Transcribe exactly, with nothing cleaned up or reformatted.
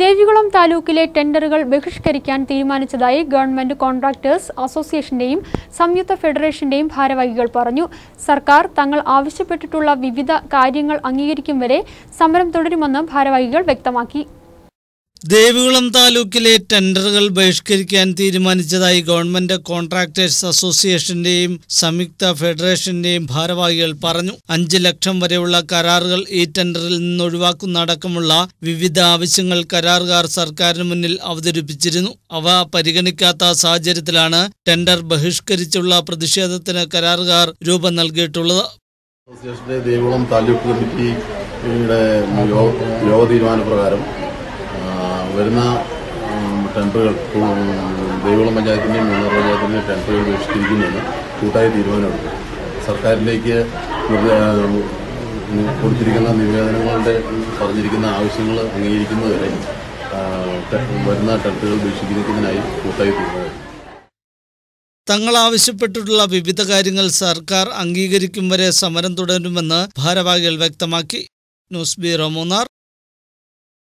ദേവികുളം താലൂക്കിലെ ടെൻഡറുകൾ ബഹിഷ്കരിക്കാൻ തീരുമാനിച്ചതായി government contractors അസോസിയേഷന്റെയും സംയുക്ത ഫെഡറേഷന്റെയും ഭാരവാഹികൾ പറഞ്ഞു. സർക്കാർ തങ്ങൾ ആവശ്യപ്പെട്ടിട്ടുള്ള വിവിധ കാര്യങ്ങൾ അംഗീകരിക്കും വരെ സമരം തുടരുമെന്ന് ഭാരവാഹികൾ വ്യക്തമാക്കി. ദേവികുളം താലൂക്കിലെ ടെൻഡറുകൾ ബഹിഷ്കരിക്കാൻ തീരുമാനിച്ചതായി ഗവൺമെന്റ് കോൺട്രാക്ടേഴ്സ് അസോസിയേഷന്റെയും സംയുക്ത ഫെഡറേഷന്റെയും ഭാരവാഹികൾ പറഞ്ഞു. അഞ്ച് ലക്ഷം വരെയുള്ള കരാറുകൾ ഈ ടെൻഡറിൽ നിന്ന് ഒഴിവാക്കുന്ന അടക്കമുള്ള വിവിധ ആവശ്യങ്ങൾ കരാറുകാർ സർക്കാരിന് മുന്നിൽ അവതരിപ്പിച്ചിരുന്നു. അവ പരിഗണിക്കാത്ത സാഹചര്യത്തിലാണ് ടെൻഡർ ബഹിഷ്കരിച്ചുള്ള പ്രതിഷേധത്തിന് കരാറുകാർ രൂപം നൽകിയിട്ടുള്ളത്. ദേവികുളം താലൂക്ക് കമ്മിറ്റിയുടെ യോഗ തീരുമാനപ്രകാരം വരുന്ന ടെൻഡറുകൾ ദേവികുളം പഞ്ചായത്തിൻ്റെയും മൂന്നാർ പഞ്ചായത്തിൻ്റെയും ടെൻഡറുകൾ ബഹിഷ്കരിക്കുന്നുവെന്ന് കൂട്ടായ തീരുമാനമെടുത്തു. സർക്കാരിലേക്ക് കൊടുത്തിരിക്കുന്ന നിവേദനങ്ങളുടെ പറഞ്ഞിരിക്കുന്ന ആവശ്യങ്ങൾ അംഗീകരിക്കുന്നതുവരെ വരുന്ന ടെൻഡറുകൾ ബഹിഷ്കരിക്കുന്നതിനായി കൂട്ടായി തീരുമാനം. തങ്ങൾ ആവശ്യപ്പെട്ടിട്ടുള്ള വിവിധ കാര്യങ്ങൾ സർക്കാർ അംഗീകരിക്കും വരെ സമരം തുടരുമെന്ന് ഭാരവാഹികൾ വ്യക്തമാക്കി. News bureau Munnar.